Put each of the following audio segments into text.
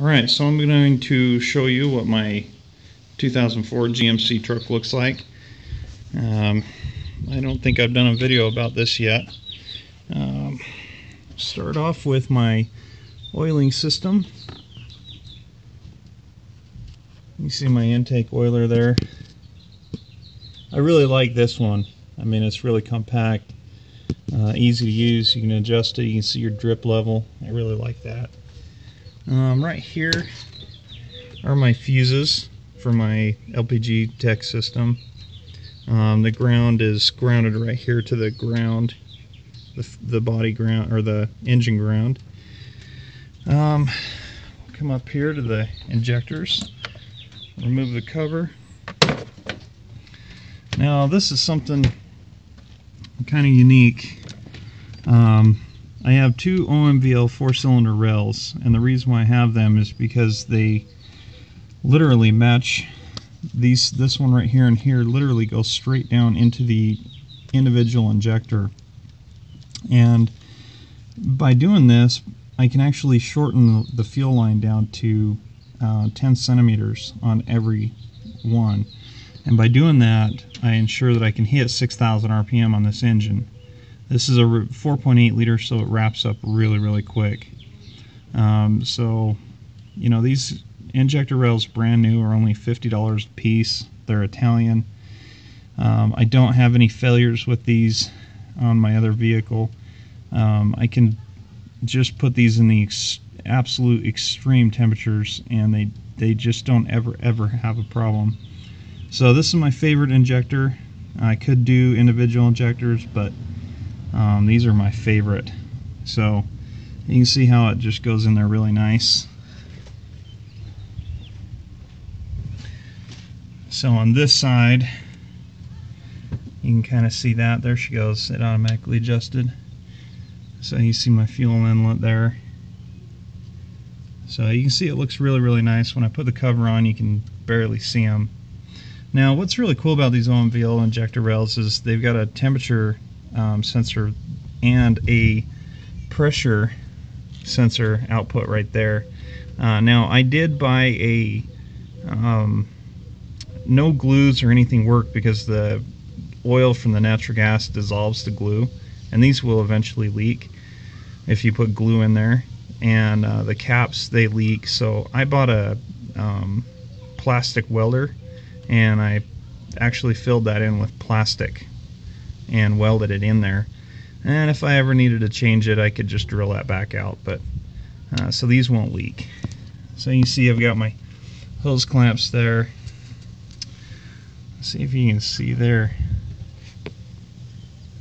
Alright, so I'm going to show you what my 2004 GMC truck looks like. I don't think I've done a video about this yet. Start off with my oiling system. You see my intake oiler there. I really like this one. I mean, it's really compact, easy to use. You can adjust it, you can see your drip level. I really like that. Right here are my fuses for my LPG Tech system. The ground is grounded right here to the ground, the body ground or the engine ground. Come up here to the injectors, remove the cover. Now this is something kind of unique. I have two OMVL 4-cylinder rails, and the reason why I have them is because they literally match these. This one right here and here literally goes straight down into the individual injector, and by doing this I can actually shorten the fuel line down to 10 centimeters on every one, and by doing that I ensure that I can hit 6,000 RPM on this engine. This is a 4.8 liter, so it wraps up really quick. So you know, these injector rails, brand new, are only $50 a piece. They're Italian. I don't have any failures with these on my other vehicle. I can just put these in the absolute extreme temperatures and they just don't ever have a problem. So this is my favorite injector. I could do individual injectors, but these are my favorite. So you can see how it just goes in there really nice. So on this side, you can kind of see that. There she goes. It automatically adjusted. So you see my fuel inlet there. So you can see it looks really nice. When I put the cover on, you can barely see them. Now, what's really cool about these OMVL injector rails is they've got a temperature sensor and a pressure sensor output right there. Now, I did buy a... no glues or anything work because the oil from the natural gas dissolves the glue, and these will eventually leak if you put glue in there, and the caps, they leak. So I bought a plastic welder, and I actually filled that in with plastic and welded it in there, and if I ever needed to change it I could just drill that back out, but so these won't leak. So you see I've got my hose clamps there. See if you can see there.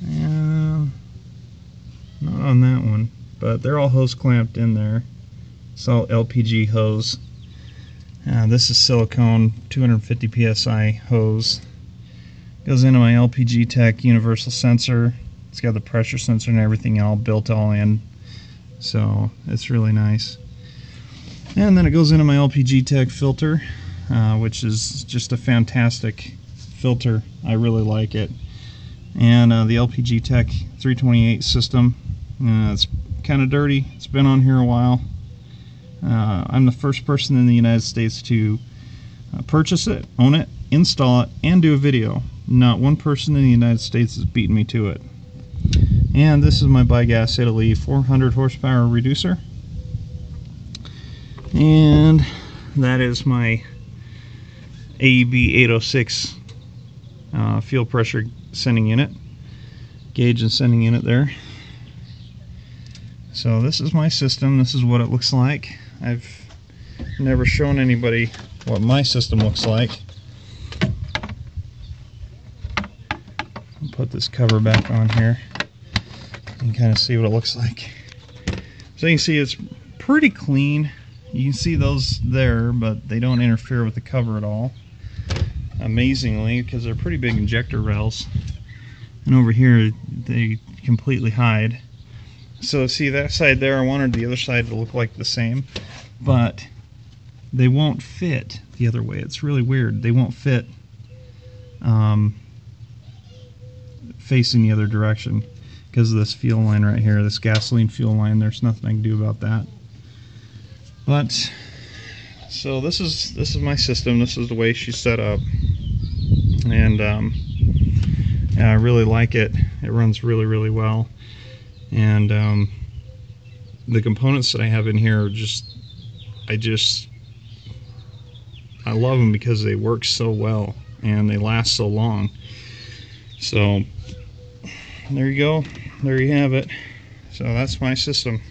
Not on that one, but they're all hose clamped in there. It's all LPG hose. This is silicone 250 psi hose. Goes into my LPG Tech universal sensor. It's got the pressure sensor and everything all built in, so it's really nice. And then it goes into my LPG Tech filter, which is just a fantastic filter. I really like it. And the LPG Tech 328 system, it's kind of dirty. It's been on here a while. I'm the first person in the United States to purchase it, own it, install it, and do a video. Not one person in the United States has beaten me to it. And this is my BiGas Italy 400 horsepower reducer, and that is my AEB 806 fuel pressure sending unit, gauge and sending unit there. So this is my system. This is what it looks like. I've never shown anybody what my system looks like. I'll put this cover back on here. You can kind of see what it looks like. So you can see it's pretty clean. You can see those there, but they don't interfere with the cover at all, amazingly, because they're pretty big injector rails, and over here they completely hide. So see that side there, I wanted the other side to look like the same, but they won't fit the other way. It's really weird. They won't fit facing the other direction because of this fuel line right here, this gasoline fuel line. There's nothing I can do about that. But So this is my system. This is the way she's set up, and I really like it. It runs really well, and the components that I have in here are I love them because they work so well and they last so long. So there you go, there you have it. So that's my system.